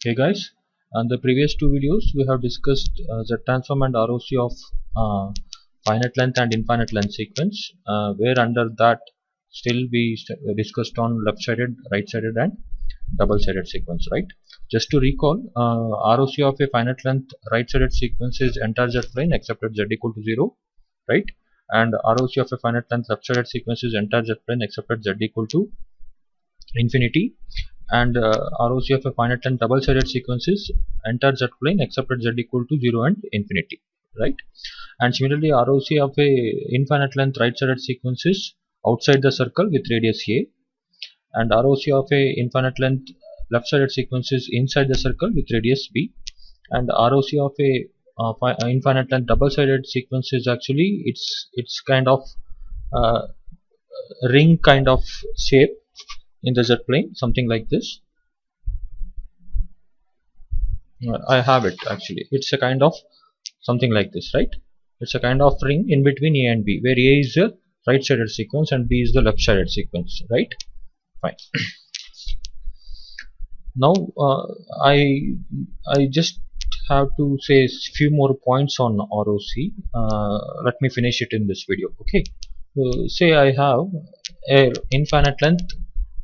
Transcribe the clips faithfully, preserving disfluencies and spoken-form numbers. Hey guys, on the previous two videos we have discussed uh, Z-transform and R O C of uh, finite length and infinite length sequence, uh, where under that still we st discussed on left-sided, right-sided and double-sided sequence, right? Just to recall, uh, R O C of a finite length right-sided sequence is entire Z plane except at Z equal to zero, right? And R O C of a finite length left-sided sequence is entire Z plane except at Z equal to infinity. And uh, R O C of a finite length double-sided sequence is entire Z plane except at Z equal to zero and infinity, right? And similarly, R O C of a infinite length right-sided sequence is outside the circle with radius a, and R O C of a infinite length left-sided sequence is inside the circle with radius b, and R O C of a uh, infinite length double-sided sequence is actually it's it's kind of uh, ring kind of shape in the Z plane, something like this. I have it actually. It's a kind of something like this, right? It's a kind of ring in between A and B, where A is the right sided sequence and B is the left sided sequence, right? Fine. Now uh, I I just have to say a few more points on R O C. Uh, let me finish it in this video, okay? Uh, say I have a infinite length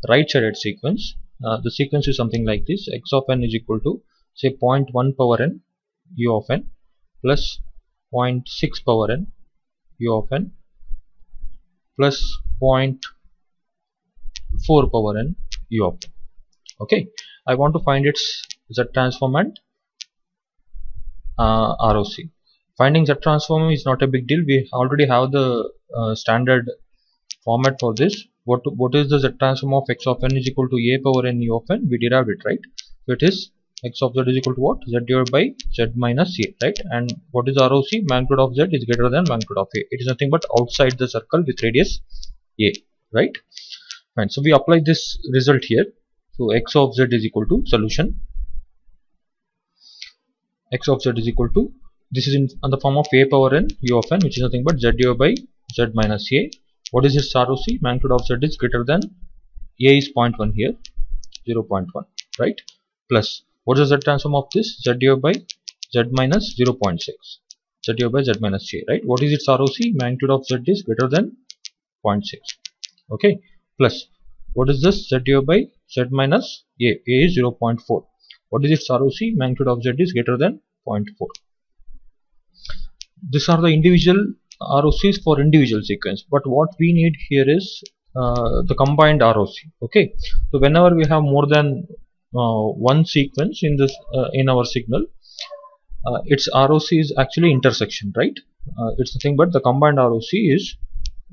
right sided sequence. Uh, the sequence is something like this. X of n is equal to say zero point one power n u of n plus zero point six power n u of n plus zero point four power n u of n. Okay, I want to find its Z transform and uh, R O C. Finding Z transform is not a big deal. We already have the uh, standard format for this. What, what is the Z transform of X of n is equal to a power n u of n? We derived it, right? So it is X of z is equal to what? Z divided by z minus a, right? And what is R O C? Magnitude of z is greater than magnitude of a. It is nothing but outside the circle with radius a, right? And so we apply this result here. So X of z is equal to solution. X of z is equal to, this is in, in the form of a power n u of n, which is nothing but z divided by z minus a. What is this R O C? Magnitude of z is greater than a is zero point one here, zero point one, right? Plus, what is the Z transform of this? Z divided by z minus zero point six, z divided by z minus a, right? What is its R O C? Magnitude of z is greater than zero point six, okay? Plus, what is this? Z divided by z minus a, a is zero point four. What is its R O C? Magnitude of z is greater than zero point four. These are the individual R O Cs for individual sequence, but what we need here is uh, the combined R O C, okay? So whenever we have more than uh, one sequence in this uh, in our signal, uh, its R O C is actually intersection, right? Uh, it's nothing but the combined R O C is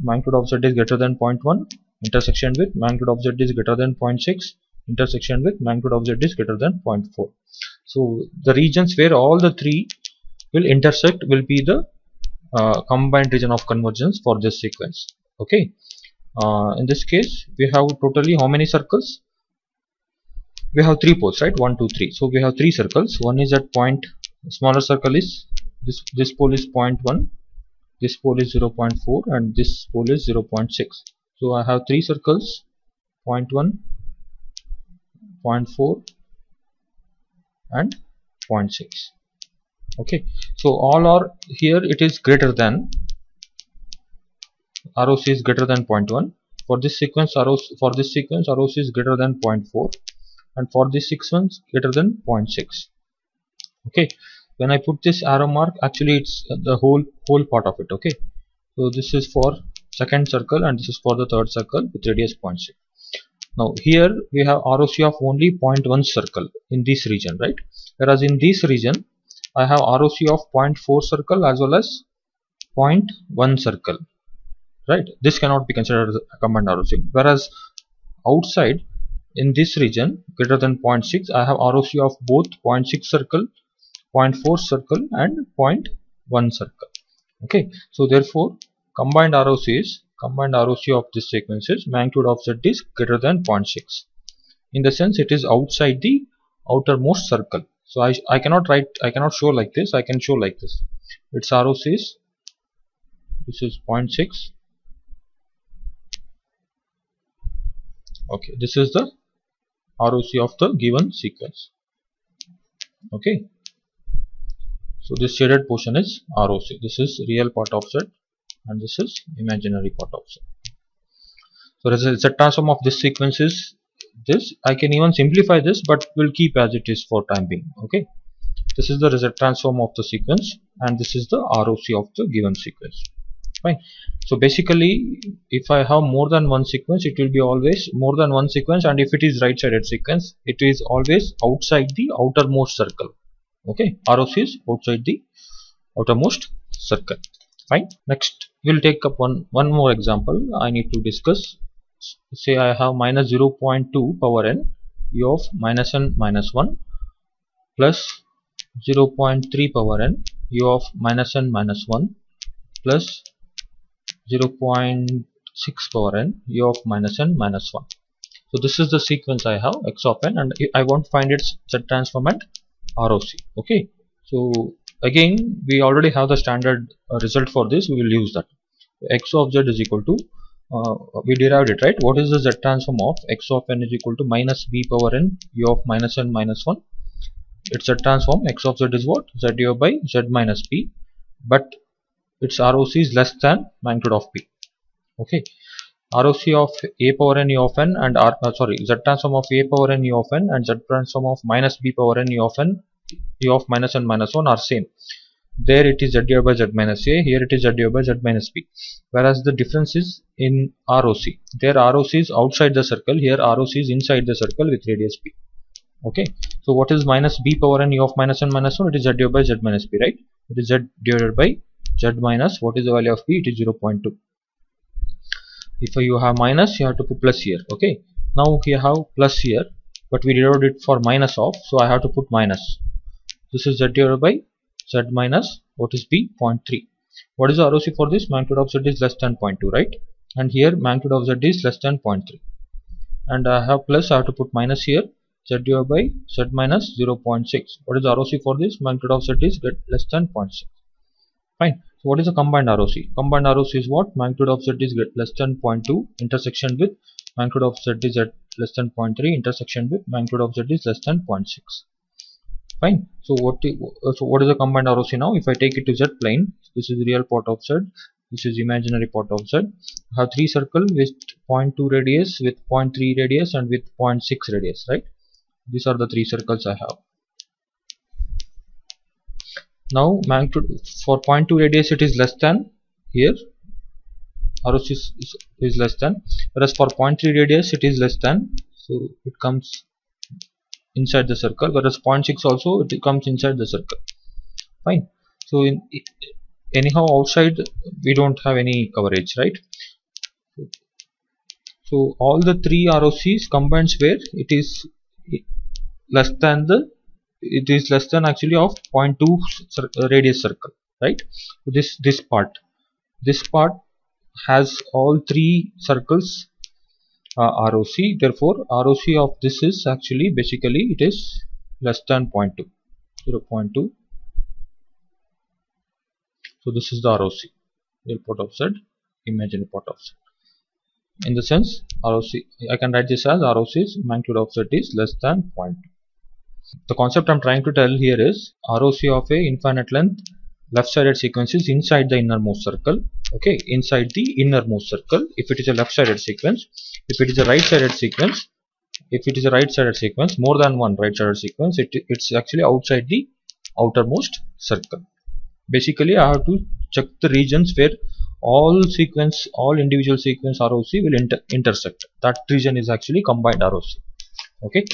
magnitude of z is greater than zero point one, intersection with magnitude of z is greater than zero point six, intersection with magnitude of z is greater than zero point four. So the regions where all the three will intersect will be the Uh, combined region of convergence for this sequence, okay? Uh, in this case we have totally how many circles? We have three poles, right? One two three. So we have three circles. One is at point, smaller circle is this this pole is zero point one, this pole is zero point four, and this pole is zero point six. So I have three circles, zero point one, zero point four and zero point six, okay? So all are here, it is greater than, R O C is greater than zero point one for this sequence. R O C for this sequence, R O C is greater than zero point four, and for this sequence greater than zero point six, okay? When I put this arrow mark, actually it's the whole whole part of it, okay? So this is for second circle and this is for the third circle with radius zero point six. Now here we have R O C of only zero point one circle in this region, right? Whereas in this region I have R O C of zero point four circle as well as zero point one circle, right? This cannot be considered a combined R O C. Whereas outside in this region greater than zero point six, I have R O C of both zero point six circle, zero point four circle and zero point one circle, okay? So therefore combined R O C is, combined R O C of this sequence is magnitude of z is greater than zero point six. in the sense it is outside the outermost circle. So I, I cannot write, I cannot show like this, I can show like this. Its R O C is, this is zero point six. Okay, this is the R O C of the given sequence. Okay, so this shaded portion is R O C. This is real part offset and this is imaginary part offset. So the Z-transform of this sequence is this. I can even simplify this, but we'll keep as it is for time being. Okay, this is the Z-transform of the sequence and this is the R O C of the given sequence. Fine. So basically, if I have more than one sequence, it will be always more than one sequence, and if it is right-sided sequence, it is always outside the outermost circle. Okay, R O C is outside the outermost circle. Fine. Next, we'll take up one one more example. I need to discuss. Say I have minus zero point two power n e of minus n minus one plus zero point three power n e of minus n minus one plus zero point six power n e of minus n minus one. So this is the sequence I have, x of n, and I want to find its Z transform at R O C. Okay, so again we already have the standard uh, result for this. We will use that. X of z is equal to uh, we derived it, right? What is the Z transform of x of n is equal to minus b power n e of minus n minus one. Its Z transform x of z is what? Z e by z minus b, but its R O C is less than magnitude of p. Okay, R O C of a power n e of n and r uh, sorry Z transform of a power n e of n and Z transform of minus b power n e of n e of minus n minus one are same. There it is z e by z minus a, here it is z e by z minus b, whereas the difference is in R O C. There R O C is outside the circle, here R O C is inside the circle with radius p. Okay, so what is minus b power n e of minus n minus one? It is z e by z minus b, right? It is z divided by z minus, what is the value of p? It is zero point two. If you have minus, you have to put plus here. Okay, now here have plus here, but we derived it for minus of, so I have to put minus. This is z divided by z minus, what is b? zero point three. What is the R O C for this? Magnitude of z is less than zero point two, right? And here magnitude of z is less than zero point three, and I have plus, I have to put minus here. Z divided by z minus zero point six. What is the R O C for this? Magnitude of z is less than zero point six. Fine. So what is the combined R O C? Combined R O C is what? Magnitude of z is less than zero point two, intersection with magnitude of z is at less than zero point three, intersection with magnitude of z is less than zero point six. Fine. So what? So what is the combined R O C now? If I take it to z plane, this is real part of z, this is imaginary part of z. I have three circles with zero point two radius, with zero point three radius, and with zero point six radius. Right? These are the three circles I have. Now magnitude for zero point two radius, it is less than here. R O C is, is, is less than, whereas for zero point three radius it is less than, so it comes inside the circle, whereas zero point six also it comes inside the circle. Fine. So in anyhow outside we don't have any coverage, right? So all the three R O Cs combines where it is less than the it is less than actually of zero point two radius circle, right? So this this part this part has all three circles uh, R O C. Therefore R O C of this is actually basically it is less than zero point two, zero point two. So this is the R O C, real part of z, imaginary part of z. In the sense R O C, I can write this as R O C is magnitude of z is less than zero point two. The concept I'm trying to tell here is R O C of a infinite length left-sided sequence is inside the innermost circle. Okay, inside the innermost circle if it is a left-sided sequence. If it is a right-sided sequence, if it is a right-sided sequence, more than one right-sided sequence, it, it's actually outside the outermost circle. Basically, I have to check the regions where all sequence, all individual sequence R O C will inter intersect. That region is actually combined R O C. Okay.